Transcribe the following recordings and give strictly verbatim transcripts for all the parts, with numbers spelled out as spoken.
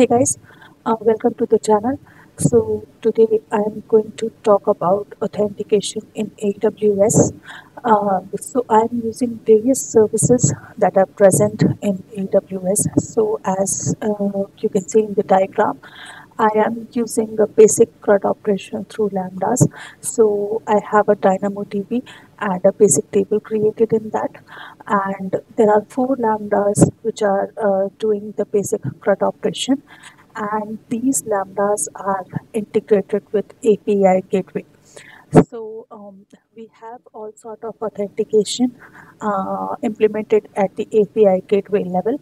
Hey guys, uh, welcome to the channel. So today I am going to talk about authentication in A W S. Uh, so I am using various services that are present in A W S. So as uh, you can see in the diagram, I am using a basic C R U D operation through lambdas. So I have a DynamoDB and a basic table created in that. And there are four lambdas which are uh, doing the basic C R U D operation. And these lambdas are integrated with A P I Gateway. So um, we have all sort of authentication uh, implemented at the A P I Gateway level,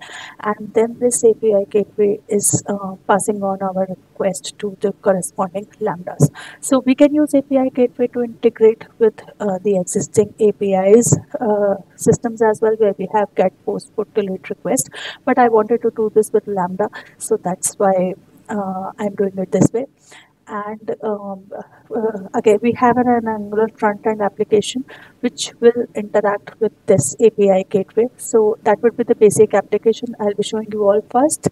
and then this A P I Gateway is uh, passing on our request to the corresponding lambdas. So we can use A P I Gateway to integrate with uh, the existing A P Is uh, systems as well, where we have get, post, put, delete request, but I wanted to do this with lambda, so that's why uh, I'm doing it this way. And um, uh, again, we have an, an Angular front-end application which will interact with this A P I gateway. So that would be the basic application I'll be showing you all first.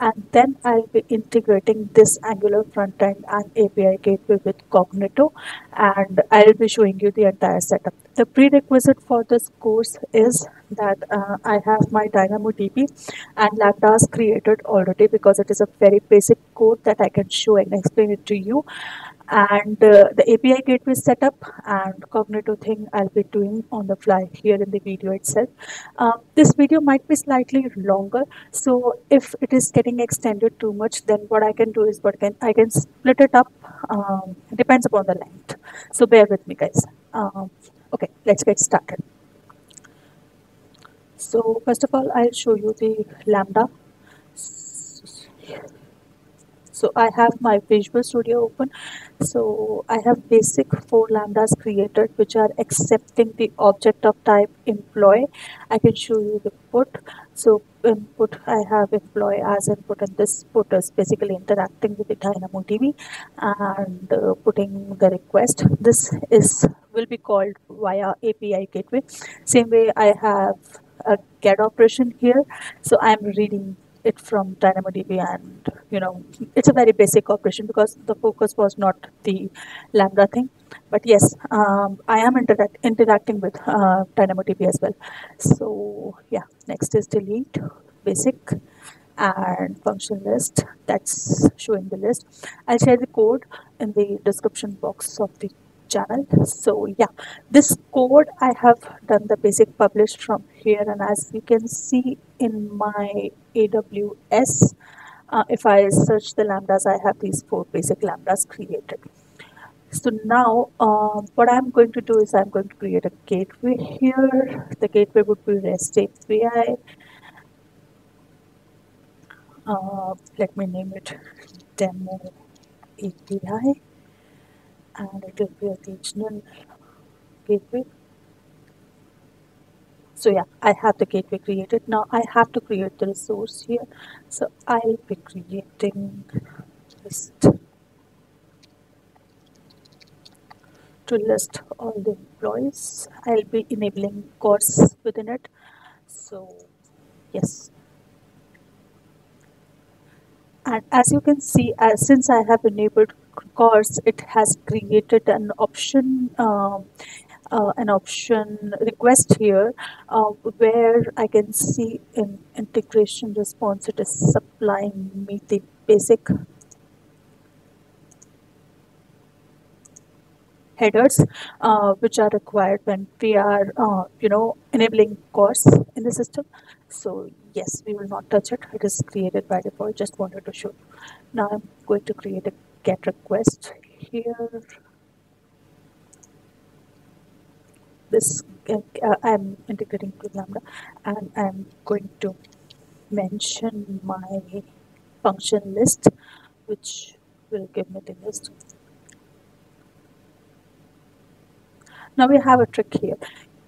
And then I'll be integrating this Angular front-end and A P I gateway with Cognito. And I'll be showing you the entire setup. The prerequisite for this course is that uh, I have my DynamoDB and lambdas created already, because it is a very basic code that I can show and explain it to you. And uh, the A P I gateway setup and Cognito thing I'll be doing on the fly here in the video itself. Uh, this video might be slightly longer, so if it is getting extended too much, then what I can do is what can I can split it up. Um, depends upon the length, so bear with me, guys. Um, okay, let's get started. So first of all, I'll show you the lambda. So I have my Visual Studio open. So I have basic four lambdas created, which are accepting the object of type employee. I can show you the put. So input, I have employee as input, and this put is basically interacting with the DynamoDB and uh, putting the request. This is will be called via A P I gateway. Same way, I have a get operation here. So I'm reading it from DynamoDB, and you know, it's a very basic operation because the focus was not the lambda thing. But yes, um, I am interact interacting with uh, DynamoDB as well. So yeah, next is delete, basic, and function list. That's showing the list. I'll share the code in the description box of the channel. So yeah, this code I have done the basic publish from here, and as you can see in my A W S, uh, if I search the lambdas, I have these four basic lambdas created. So now um, what I'm going to do is I'm going to create a gateway here. The gateway would be REST A P I. Uh, let me name it Demo A P I. And it will be a regional gateway. So yeah, I have the gateway created. Now I have to create the resource here. So I'll be creating list to list all the employees. I'll be enabling CORS within it. So yes. And as you can see, uh, since I have enabled CORS, it has created an option, uh, uh, an option request here, uh, where I can see in integration response, it is supplying me the basic headers uh, which are required when we are, uh, you know, enabling CORS in the system. So yes, we will not touch it. It is created by default. Just wanted to show. Now I'm going to create a get request here. This uh, I'm integrating to Lambda, and I'm going to mention my function list, which will give me the list. Now we have a trick here.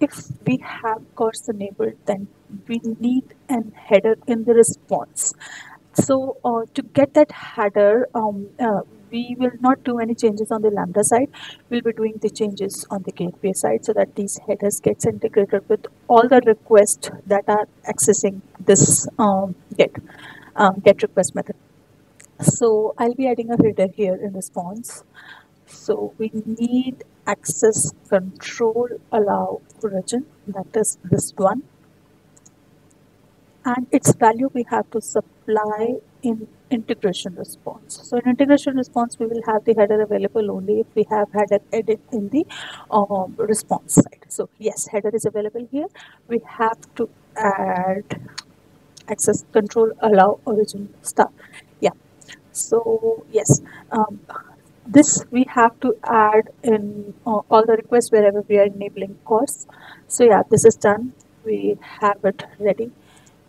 If we have CORS enabled, then we need an header in the response. So uh, to get that header, um, uh, we will not do any changes on the Lambda side. We'll be doing the changes on the gateway side, so that these headers gets integrated with all the requests that are accessing this um, get, um, get request method. So I'll be adding a header here in response. So we need access control allow origin, that is this one. And its value we have to supply in integration response. So in integration response, we will have the header available only if we have header edit in the um, response side. So yes, header is available here. We have to add access control allow origin star. Yeah. So yes, um, this we have to add in uh, all the requests wherever we are enabling CORS. So yeah, this is done. We have it ready.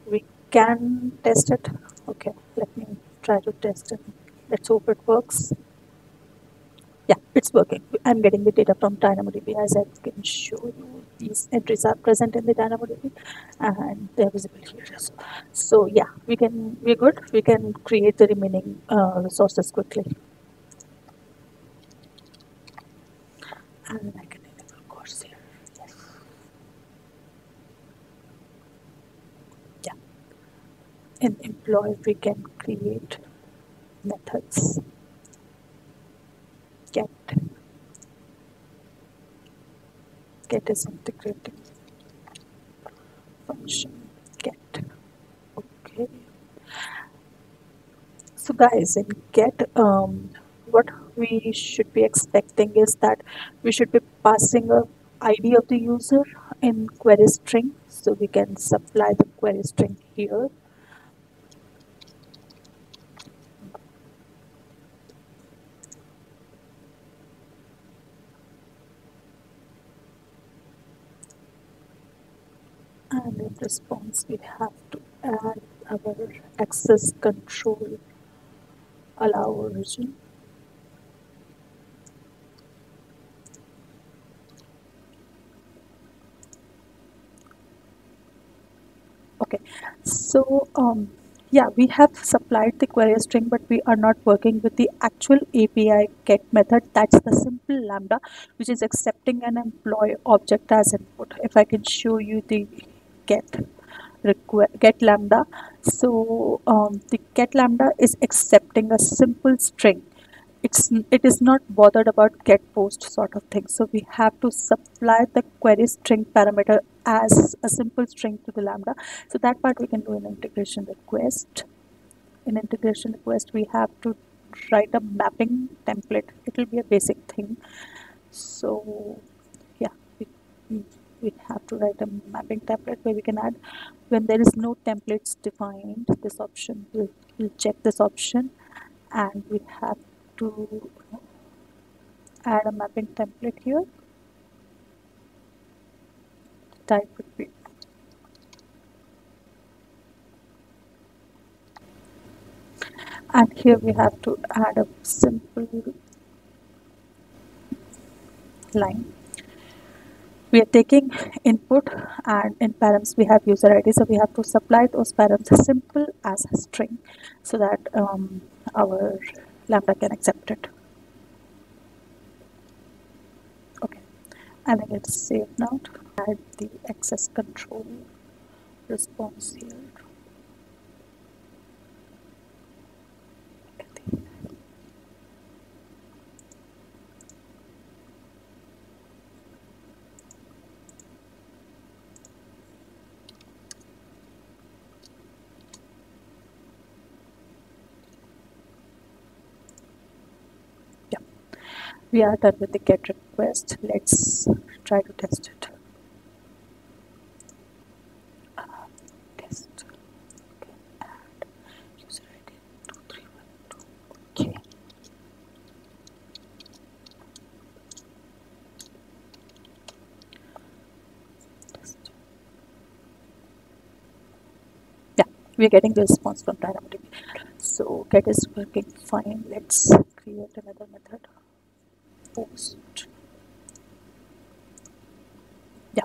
We can test it. Okay, let me try to test it. Let's hope it works. Yeah, it's working. I'm getting the data from DynamoDB. As I can show you, these entries are present in the DynamoDB and they're visible here. So, so yeah, we can, we're good. We can create the remaining uh, resources quickly. And I can enable CORS here. Yes. Yeah. In employee, we can create methods. Get. Get is integrating function. Get. Okay. So guys, in get, um, what we should be expecting is that we should be passing a I D of the user in query string. So we can supply the query string here. And in response, we have to add our access control allow origin. Okay, so um, yeah, we have supplied the query string, but we are not working with the actual A P I get method. That's the simple Lambda, which is accepting an employee object as input. If I can show you the get request, get Lambda. So um, the get Lambda is accepting a simple string. It's, it is not bothered about get post sort of thing. So we have to supply the query string parameter as a simple string to the Lambda. So that part we can do in integration request. In integration request, we have to write a mapping template. It will be a basic thing. So yeah, we, we have to write a mapping template where we can add when there is no templates defined. This option, we'll, we'll check this option, and we have to add a mapping template here. Type would be and here we have to add a simple line. We are taking input, and in params we have user I D, so we have to supply those params simple as a string so that um, our Lambda can accept it. Okay, I think it's saved now. Add the access control response here. We are done with the get request. Let's try to test it. Uh, test. Okay. Add user I D two three one two. Okay. Test. Yeah, we are getting the response from DynamoDB. So get is working fine. Let's create another method. Post. Yeah.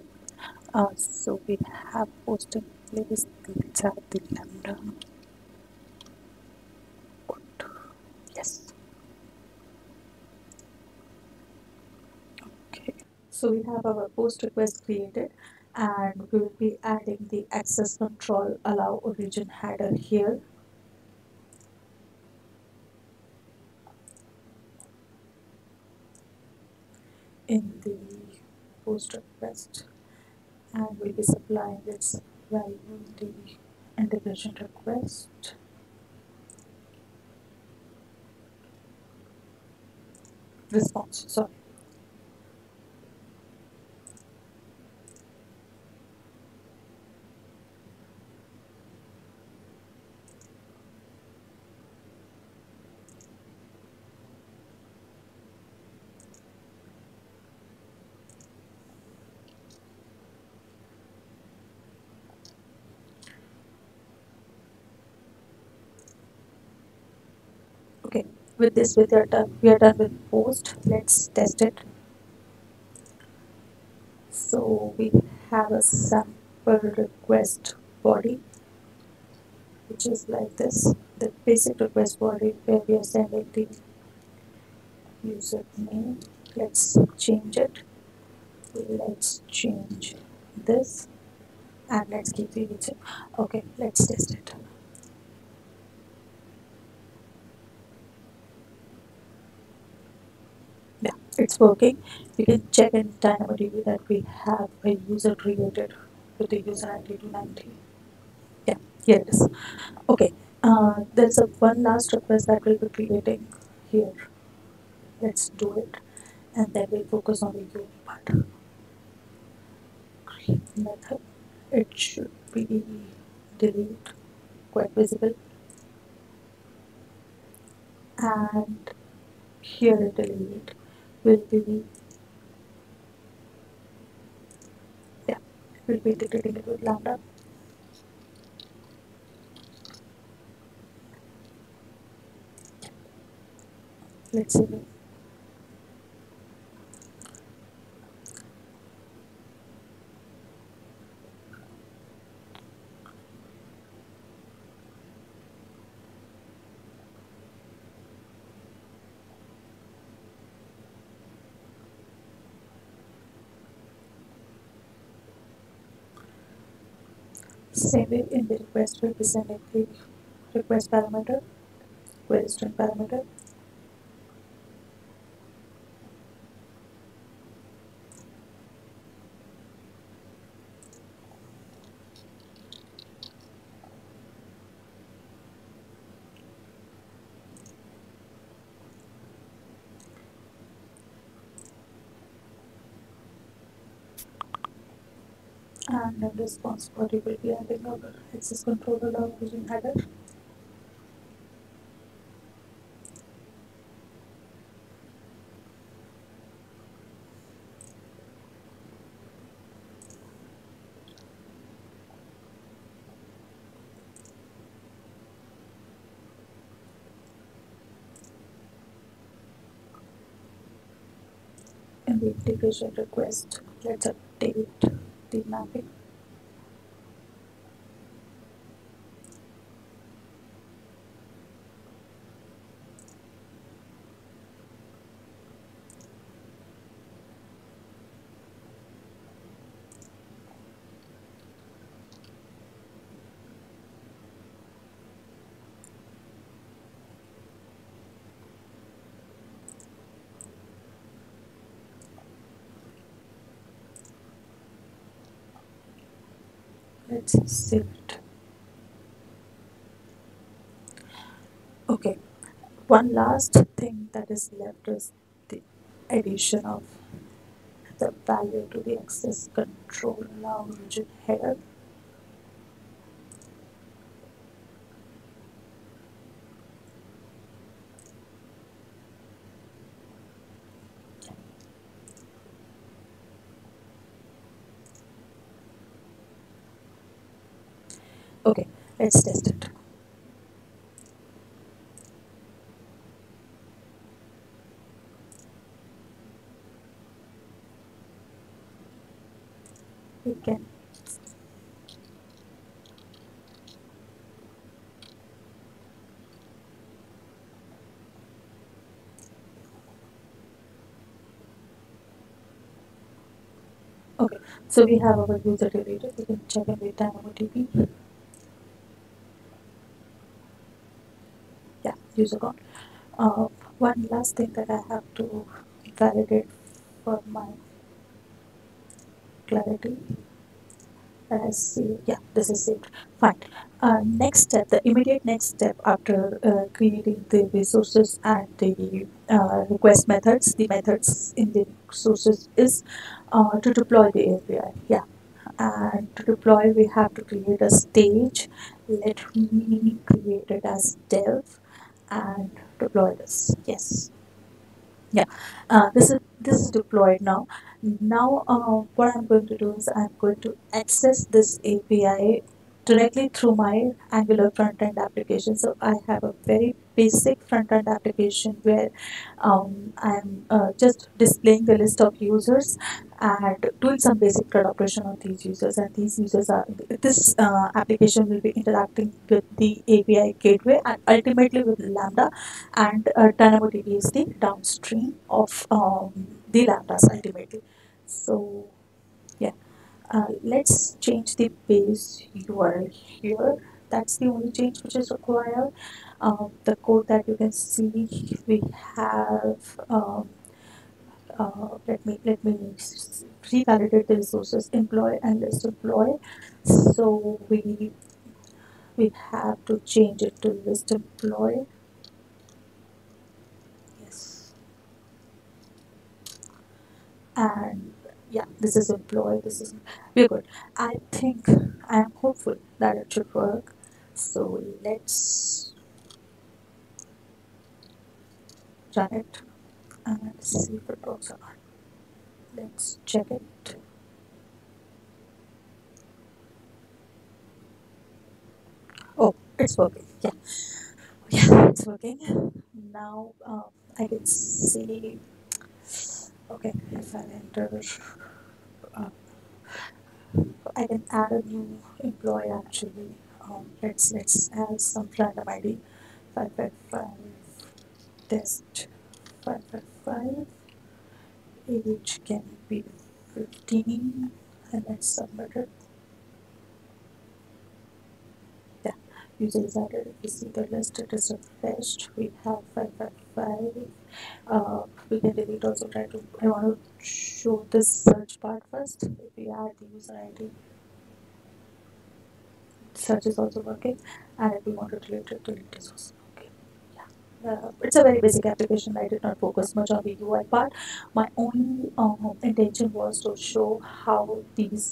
Uh, so we have post in place. Let's add the Lambda. Good. Yes. Okay. So we have our post request created, and we will be adding the access control allow origin header here. in the post request, and we'll be supplying its value in the integration request. Response, sorry. Okay, with this we are done, we are done with post. Let's test it. So we have a sample request body, which is like this, the basic request body where we are sending the user name. Let's change it. Let's change this and let's keep the user. Okay, let's test it. It's working. You can check in DynamoDB that we have a user created with the user I D two ninety. Yeah, here it is. Okay, uh, there's a one last request that we'll be creating here. Let's do it, and then we'll focus on the U I part. Create method. It should be delete, quite visible, and here delete. Will be yeah, will be integrating it with Lambda. Let's see. Same way in the request we'll be sending the request parameter, query string parameter, and then response body will be adding our access controller or origin header. And the integration request, let's update the mapping. Let's save it. Okay, one last thing that is left is the addition of the value to the access control now origin header. Okay, let's test it. We can Okay, so we have our user generated. We can check in with DynamoDB. User gone. Uh, one last thing that I have to validate for my clarity. As, yeah, this is it. Fine. Uh, next step, the immediate next step after uh, creating the resources and the uh, request methods, the methods in the resources is uh, to deploy the A P I. Yeah, and to deploy we have to create a stage. Let me create it as dev and deploy this. Yes. Yeah, uh, this is this is deployed now. Now, uh, what I'm going to do is I'm going to access this A P I directly through my Angular front-end application. So I have a very basic front-end application where um, I'm uh, just displaying the list of users and doing some basic CRUD operation on these users. And these users are this uh, application will be interacting with the A P I gateway and ultimately with Lambda. And uh, DynamoDB is the downstream of um, the Lambdas ultimately. So yeah. Uh, let's change the base U R L here. That's the only change which is required. Um, the code that you can see, we have. Um, uh, let me let me revalidate the resources. Employ and let's employ. So we we have to change it to list employ. Yes. And. Yeah, this is employee, this is, we're good. I think, I am hopeful that it should work. So let's run it and see if it works or not. Let's check it. Oh, it's working, yeah. Yeah, it's working. Now um, I can see. Okay, if I enter, uh, I can add a new employee actually. Um, let's let's add some random I D. Five five five. Test five five five. Age can be fifteen, and let's submit it. Yeah, user is added. You see the list. It is refreshed. We have five five five. Uh, we can delete also. Try to. I want to show this search part first. If we add the user I D, search is also working, and if we want to delete it, delete is also working. Yeah, uh, it's a very basic application. I did not focus much on the U I part. My only um, intention was to show how these.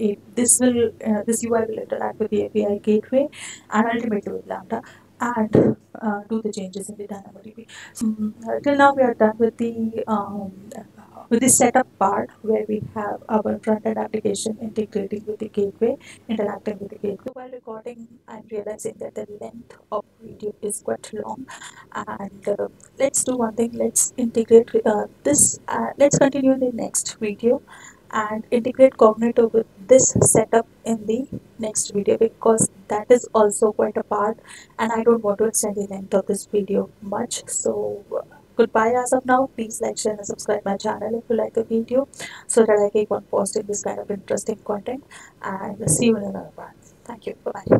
Uh, this will uh, this U I will interact with the A P I gateway and ultimately with Lambda. And uh, do the changes in the DynamoDB. So, uh, till now we are done with the um, with the setup part where we have our front-end application integrating with the gateway, interacting with the gateway. While recording, I'm realizing that the length of video is quite long. And uh, let's do one thing. Let's integrate with, uh, this. Uh, let's continue in the next video and integrate Cognito with this setup in the next video, because that is also quite a part and I don't want to extend the length of this video much. So uh, goodbye as of now. Please like, share and subscribe my channel if you like the video so that I keep on posting this kind of interesting content, and see you in another part. Thank you. Bye bye.